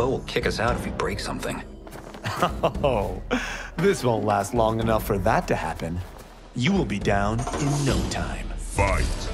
Rambo will kick us out if we break something. Oh, this won't last long enough for that to happen. You will be down in no time. Fight!